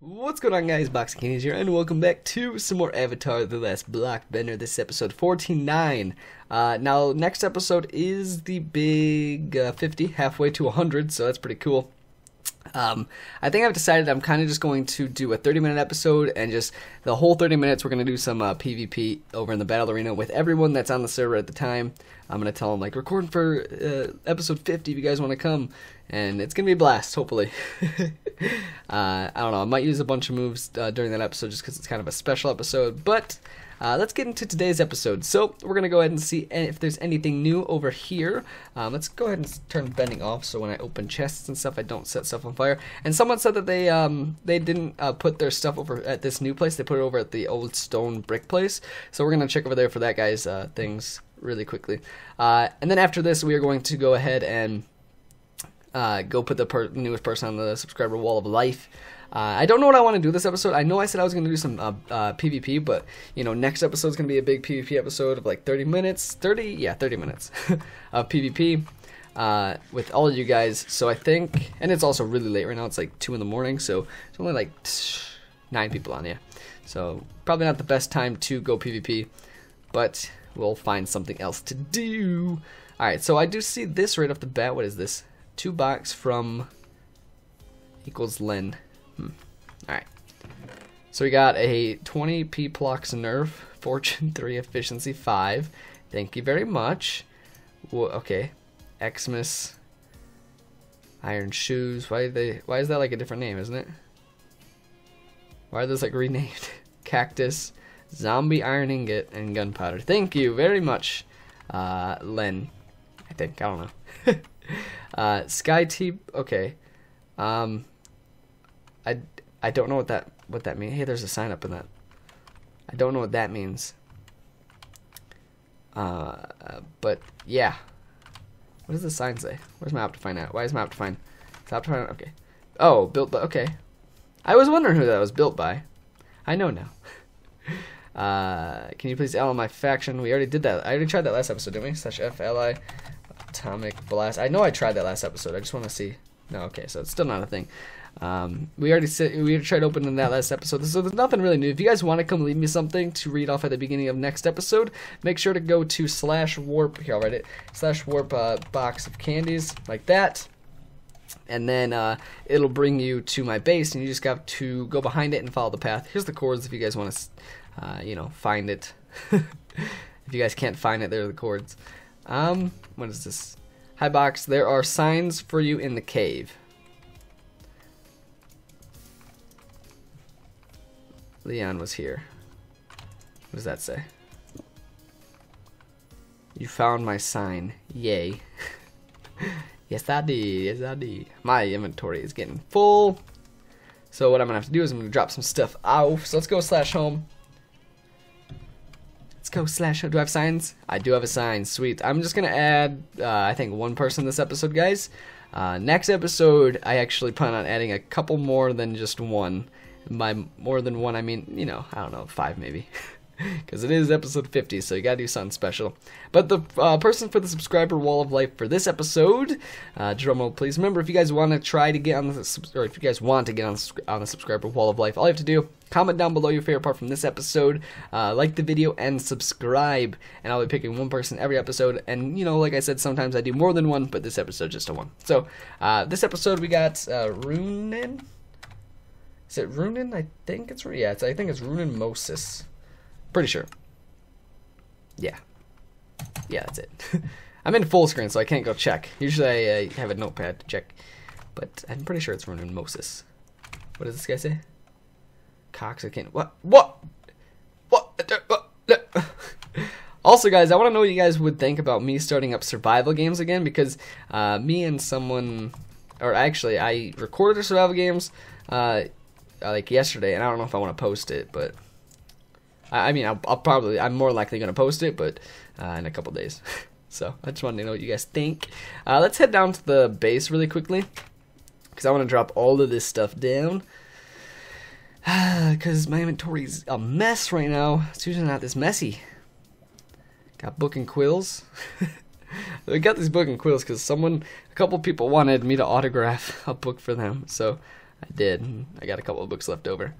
What's going on, guys? BoxOfCandys here, and welcome back to some more Avatar The Last Blockbender. This is episode 49. Now, next episode is the big 50, halfway to 100, so that's pretty cool. I think I've decided I'm kind of just going to do a 30-minute episode, and just the whole 30 minutes we're going to do some PvP over in the battle arena with everyone that's on the server at the time. I'm going to tell them, like, recording for episode 50 if you guys want to come, and it's going to be a blast, hopefully. I don't know, I might use a bunch of moves during that episode just because it's kind of a special episode, but let's get into today's episode. So we're going to go ahead and see if there's anything new over here. Let's go ahead and turn bending off so when I open chests and stuff I don't set stuff on fire. And someone said that they didn't put their stuff over at this new place, they put it over at the old stone brick place. So we're going to check over there for that guy's things really quickly. And then after this we are going to go ahead and go put the newest person on the subscriber wall of life. I don't know what I want to do this episode. I know I said I was going to do some PvP, but, you know, next episode is going to be a big PvP episode of like 30 minutes of PvP with all of you guys. So I think, and it's also really late right now. It's like 2 in the morning, so it's only like 9 people on here. So probably not the best time to go PvP, but we'll find something else to do. Alright, so I do see this right off the bat. What is this? 2 box from equals Len. Alright. So we got a 20 P-Plox nerf, fortune 3, efficiency 5. Thank you very much. Whoa, okay. Xmas. Iron shoes. Why is that like a different name, isn't it? Why are those like renamed? Cactus, zombie iron ingot, and gunpowder. Thank you very much, Len. I think. I don't know. Sky T, okay. I don't know what that means. Hey, there's a sign up in that. I don't know what that means. But yeah. What does the sign say? Where's my Optifine at? Why is my Optifine? It's Optifine, okay. Oh, built by, okay. I was wondering who that was built by. I know now. Can you please ally my faction? We already did that. I already tried that last episode, didn't we? /F ally. Atomic blast. I know I tried that last episode. I just want to see. No, okay, so it's still not a thing. We tried opening that last episode, so there's nothing really new. If you guys want to come leave me something to read off at the beginning of next episode, make sure to go to /warp. Here, I'll write it. /warp BoxOfCandys, like that. And then it'll bring you to my base, and you just got to go behind it and follow the path. Here's the chords if you guys want to, you know, find it. If you guys can't find it, there are the chords. What is this? Hi, Box. There are signs for you in the cave. Leon was here. What does that say? You found my sign. Yay. Yes, I did. Yes, I did. My inventory is getting full. So what I'm going to have to do is I'm going to drop some stuff off. So let's go /home. Let's go /home. Do I have signs? I do have a sign. Sweet. I'm just going to add, I think, 1 person this episode, guys. Next episode, I actually plan on adding a couple more than just 1. By more than 1, I mean, you know, I don't know, 5 maybe. Because it is episode 50, so you got to do something special. But the person for the subscriber wall of life for this episode, drumroll please. Remember, if you guys want to get on the subscriber wall of life, all you have to do, comment down below your favorite part from this episode, like the video, and subscribe. And I'll be picking 1 person every episode. And, you know, like I said, sometimes I do more than 1, but this episode just a 1. So, this episode we got Runin. Is it Runin? I think it's, yeah, I think it's Runin Moses. Pretty sure. Yeah. Yeah, that's it. I'm in full screen, so I can't go check. Usually I have a notepad to check, but I'm pretty sure it's Runin Moses. What does this guy say? Cox, I can't. What? What? What? Also, guys, I want to know what you guys would think about me starting up survival games again, because me and someone, or actually, I recorded survival games like yesterday, and I don't know if I want to post it, but I mean, I'm more likely going to post it, but in a couple days. So I just wanted to know what you guys think. Let's head down to the base really quickly, because I want to drop all of this stuff down, because my inventory's a mess right now. It's usually not this messy. Got book and quills. We got these book and quills because a couple people wanted me to autograph a book for them. So I did. I got a couple of books left over.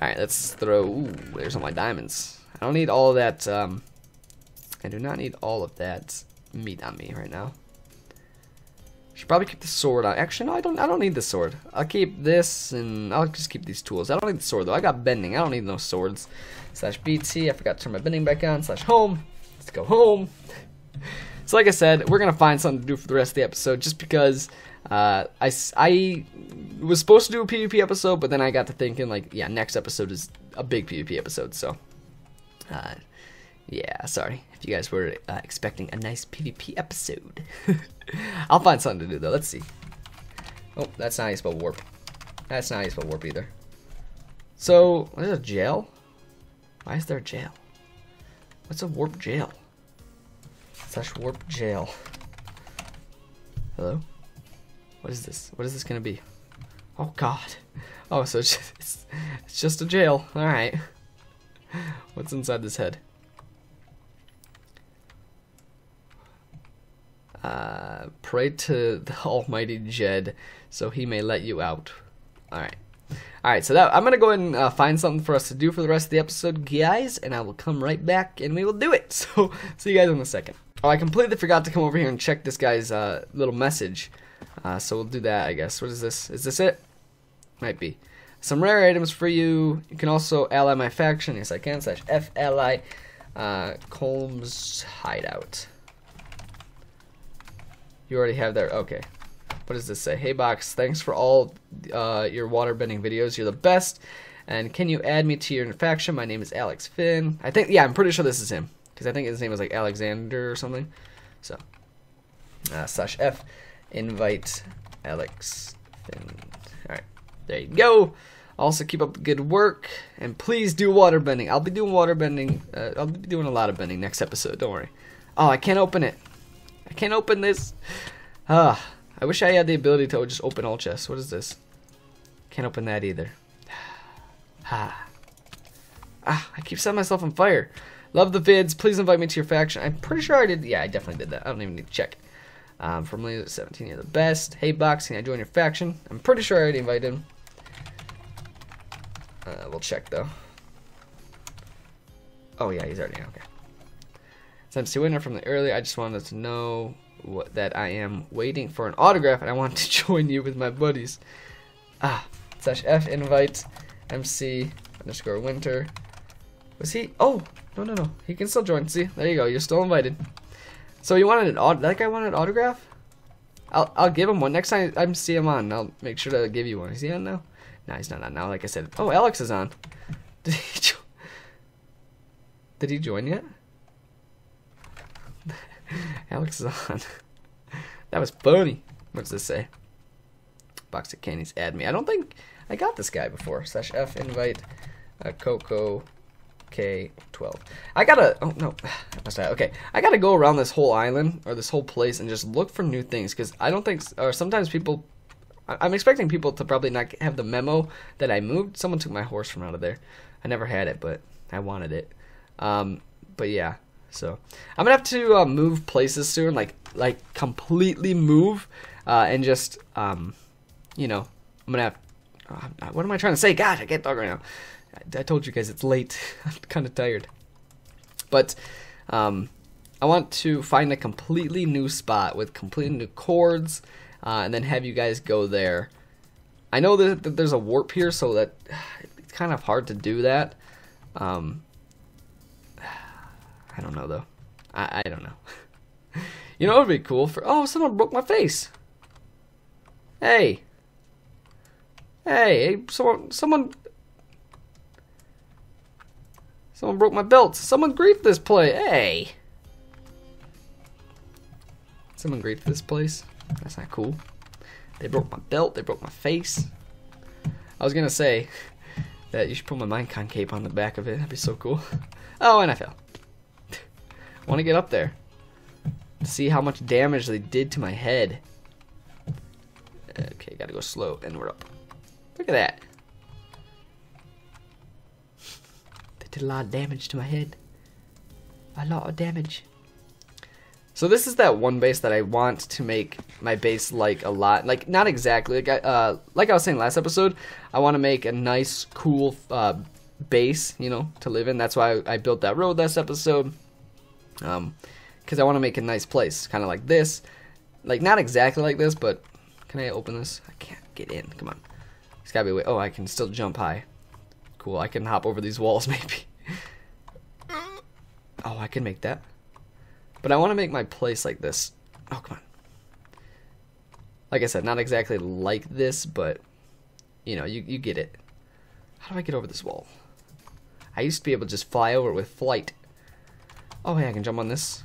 Alright, let's throw... Ooh, there's all my diamonds. I don't need all of that... I do not need all of that meat on me right now. Should probably keep the sword on. Actually, no, I don't need the sword. I'll keep this, and I'll just keep these tools. I don't need the sword, though. I got bending. I don't need no swords. /BT. I forgot to turn my bending back on. /home. Let's go home. So like I said, we're going to find something to do for the rest of the episode, just because I was supposed to do a PvP episode, but then I got to thinking, like, yeah, next episode is a big PvP episode, so... yeah, sorry if you guys were expecting a nice PvP episode. I'll find something to do, though. Let's see. Oh, that's not how you spell warp. That's not how you spell warp either. So, there's a jail? Why is there a jail? What's a warp jail? /warp jail. Hello? What is this? What is this gonna be? Oh, God. Oh, so it's just a jail. Alright. What's inside this head? Pray to the almighty Jed so he may let you out. Alright, so that, I'm going to go ahead and find something for us to do for the rest of the episode, guys, and I will come right back and we will do it. So, see you guys in a second. Oh, I completely forgot to come over here and check this guy's little message. So we'll do that, I guess. What is this? Is this it? Might be. Some rare items for you. You can also ally my faction. Yes, I can. /FLI Colm's hideout. You already have that. Okay. What does this say? Hey, Box, thanks for all your waterbending videos. You're the best. And can you add me to your faction? My name is Alex Finn. I think, yeah, I'm pretty sure this is him. Because I think his name was like Alexander or something. So, /F, invite Alex Finn. Alright, there you go. Also, keep up the good work. And please do waterbending. I'll be doing waterbending. I'll be doing a lot of bending next episode. Don't worry. Oh, I can't open it. I can't open this. I wish I had the ability to just open all chests. What is this? Can't open that either. I keep setting myself on fire. Love the vids. Please invite me to your faction. I'm pretty sure I did. Yeah, I definitely did that. I don't even need to check. From Laser 17, you're the best. Hey, Box, can I join your faction? I'm pretty sure I already invited him. We'll check, though. Oh, yeah, he's already in. Okay. MC_Winter from the earlier. I just wanted to know that I am waiting for an autograph and I want to join you with my buddies. /F invite MC_Winter. Was he? Oh, no. He can still join. See, there you go. You're still invited. So you wanted an that guy wanted an autograph? I'll give him one. Next time I see him on, I'll make sure to give you one. Is he on now? No, he's not on now. Like I said. Oh, Alex is on. Did he join yet? Alex is on. That was funny. What's this say? Box of Candies, add me. I don't think I got this guy before. /F invite Coco K12. I gotta. Oh no. Okay. I gotta go around this whole island or this whole place and just look for new things because I don't think. Or sometimes people. I'm expecting people to probably not have the memo that I moved. Someone took my horse from out of there. I never had it, but I wanted it. But yeah. So I'm gonna have to move places soon, like completely move, and just you know, I'm gonna have. What am I trying to say? God, I can't talk right now. I told you guys it's late. I'm kind of tired. But I want to find a completely new spot with completely new chords, and then have you guys go there. I know that there's a warp here, so that it's kind of hard to do that. I don't know, though. I don't know. You know, it would be cool for... Oh, someone broke my face. Hey. Hey, someone broke my belt. Someone griefed this place. Hey. Someone griefed this place. That's not cool. They broke my belt. They broke my face. I was going to say that you should put my Minecon cape on the back of it. That'd be so cool. Oh, and I fell. I want to get up there to see how much damage they did to my head. Okay, gotta go slow, and we're up. Look at that. They did a lot of damage to my head. A lot of damage. So this is that one base that I want to make my base like a lot. Like, not exactly. Like I was saying last episode, I want to make a nice, cool base, you know, to live in. That's why I built that road last episode. Because I want to make a nice place, kind of like this. Like, not exactly like this, but can I open this? I can't get in. Come on. There's got to be a way. Oh, I can still jump high. Cool. I can hop over these walls, maybe. Oh, I can make that. But I want to make my place like this. Oh, come on. Like I said, not exactly like this, but, you know, you get it. How do I get over this wall? I used to be able to just fly over it with flight. Oh, hey, I can jump on this.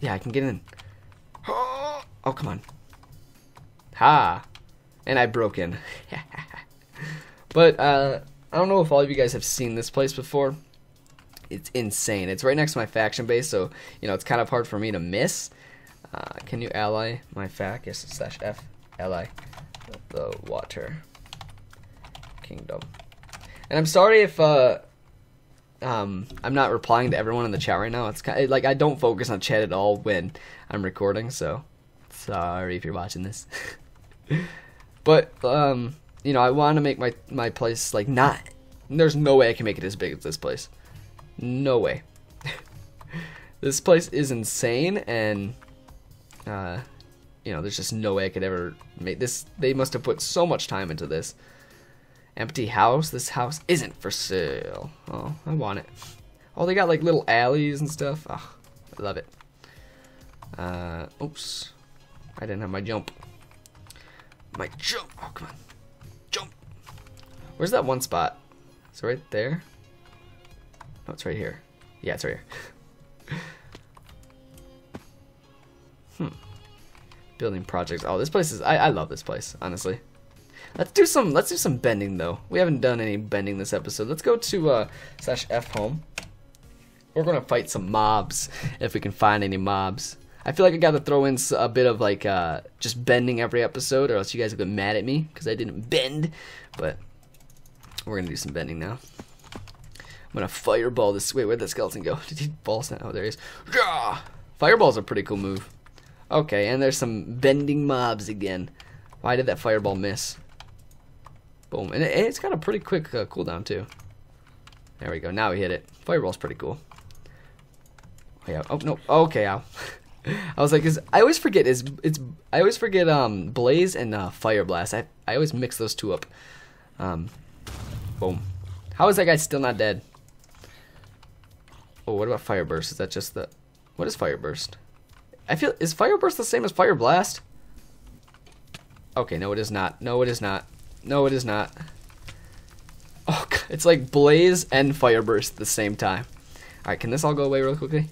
Yeah, I can get in. Oh, come on. Ha! And I broke in. But, I don't know if all of you guys have seen this place before. It's insane. It's right next to my faction base, so, you know, it's kind of hard for me to miss. Can you ally my fac? Yes, /F, ally the water kingdom. And I'm sorry if, I'm not replying to everyone in the chat right now. It's kind of, like, I don't focus on chat at all when I'm recording, so sorry if you're watching this. But, you know, I want to make my place, like, not... There's no way I can make it as big as this place. No way. This place is insane, and you know, there's just no way I could ever make this. They must have put so much time into this. Empty house. This house isn't for sale. Oh, I want it. Oh, they got like little alleys and stuff. Oh, I love it. Oops, I didn't have my jump. My jump. Oh, come on, jump. Where's that one spot? It's right there. Oh, it's right here. Yeah, it's right here. Building projects. Oh, this place is... I love this place, honestly. Let's do some bending, though. We haven't done any bending this episode. Let's go to /F home. We're going to fight some mobs, if we can find any mobs. I feel like I got to throw in a bit of, like, just bending every episode, or else you guys have been mad at me, because I didn't bend. But we're going to do some bending now. I'm gonna fireball this. Wait, where'd that skeleton go? Did he fall down? Oh, there he is. Yeah! Fireball's a pretty cool move. Okay, and there's some bending mobs again. Why did that fireball miss? Boom. And it's got a pretty quick cooldown, too. There we go. Now we hit it. Fireball's pretty cool. Oh, yeah. Oh, no. Okay, ow. I was like, I always forget. I always forget Blaze and Fire Blast. I always mix those two up. Boom. How is that guy still not dead? Oh, what about Fire Burst? Is that just the... What is Fire Burst? Is Fire Burst the same as Fire Blast? Okay, no it is not. No it is not. No it is not. Oh, God. It's like Blaze and Fire Burst at the same time. Alright, can this all go away real quickly?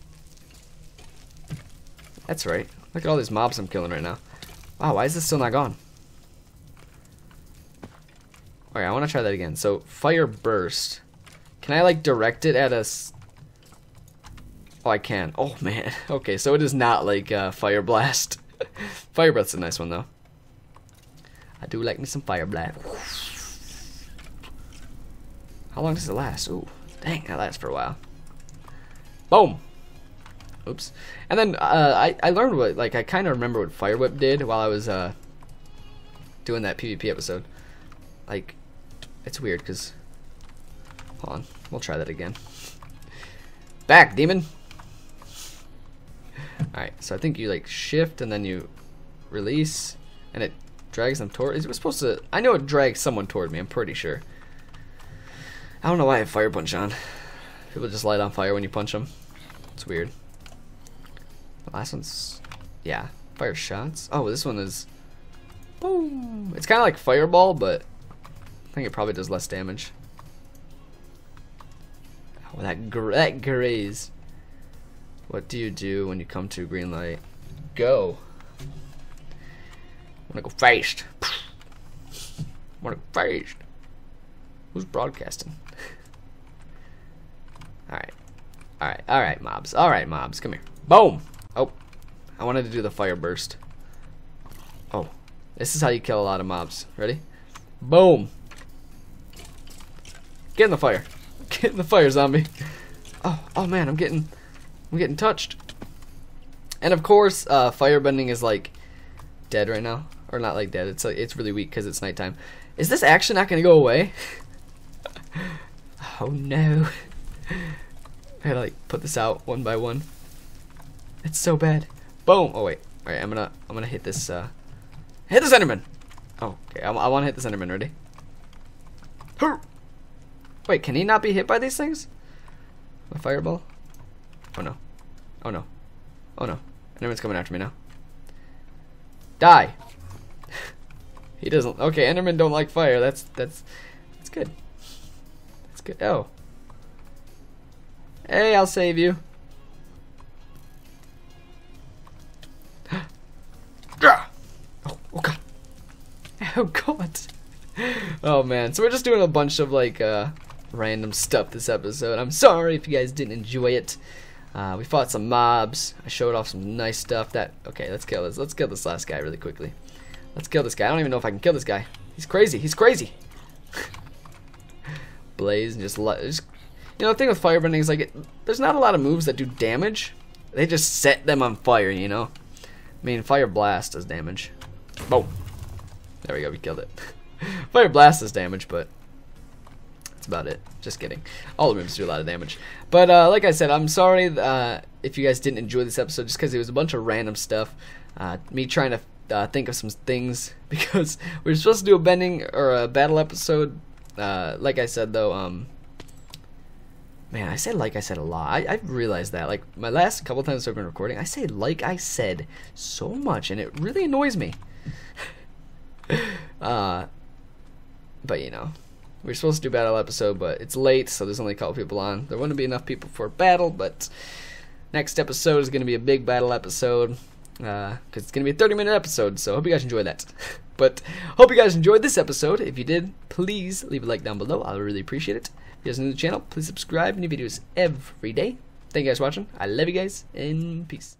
That's right. Look at all these mobs I'm killing right now. Wow, why is this still not gone? Alright, I want to try that again. So, Fire Burst. Can I, like, direct it at a... Oh, I can. Oh, man. Okay, so it is not like Fire Blast. Fire Blast's a nice one, though. I do like me some Fire Blast. How long does it last? Ooh, dang, that lasts for a while. Boom! Oops. And then I learned what, like, I kind of remember what Fire Whip did while I was doing that PvP episode. Like, it's weird, because... Hold on, we'll try that again. Back, demon! Alright, so I think you like shift and then you release and it drags them toward... It was supposed to... I know it drags someone toward me, I'm pretty sure. I don't know why I have Fire Punch on. People just light on fire when you punch them. It's weird. The last one's... Yeah, Fire Shots. Oh, this one is... Boom! It's kind of like Fireball, but I think it probably does less damage. Oh, that graze. What do you do when you come to green light? Go. I wanna go fast. I wanna go fast. Who's broadcasting? Alright. Alright. Alright, mobs. Alright, mobs. Come here. Boom! Oh. I wanted to do the Fire Burst. Oh. This is how you kill a lot of mobs. Ready? Boom! Get in the fire. Get in the fire, zombie. Oh, oh man, I'm getting touched. And of course, firebending is like dead right now, or not like dead. It's like it's really weak because it's nighttime. Is this actually not gonna go away? Oh no! I gotta like put this out one by one. It's so bad. Boom! Oh wait. All right, I'm gonna hit this. Hit the Enderman. Oh, okay, I want to hit the Enderman. Ready? Wait, can he not be hit by these things? A fireball? Oh no! Oh no! Oh no! Enderman's coming after me now. Die! He doesn't. Okay, Enderman don't like fire. That's good. That's good. Oh. Hey, I'll save you. Oh god. Oh man. So we're just doing a bunch of like random stuff this episode. I'm sorry if you guys didn't enjoy it. We fought some mobs. I showed off some nice stuff. Okay, let's kill this. Let's kill this last guy really quickly. Let's kill this guy. I don't even know if I can kill this guy. He's crazy. He's crazy. Blaze and just you know, the thing with firebending is like there's not a lot of moves that do damage. They just set them on fire, you know. I mean, fire blast does damage. Boom. There we go, we killed it. Fire blast is damage, but that's about it. Just kidding. All the rooms do a lot of damage. But like I said, I'm sorry if you guys didn't enjoy this episode just because it was a bunch of random stuff. Me trying to think of some things because we were supposed to do a bending or a battle episode. Like I said, though, man, I said like I said a lot. I've realized that. Like, my last couple times I've been recording, I say like I said so much, and it really annoys me. But you know, we're supposed to do battle episode, but it's late, so there's only a couple people on. There wouldn't be enough people for a battle, but next episode is going to be a big battle episode because it's going to be a 30-minute episode. So hope you guys enjoyed that. But hope you guys enjoyed this episode. If you did, please leave a like down below. I really appreciate it. If you guys are new to the channel, please subscribe. New videos every day. Thank you guys for watching. I love you guys, and peace.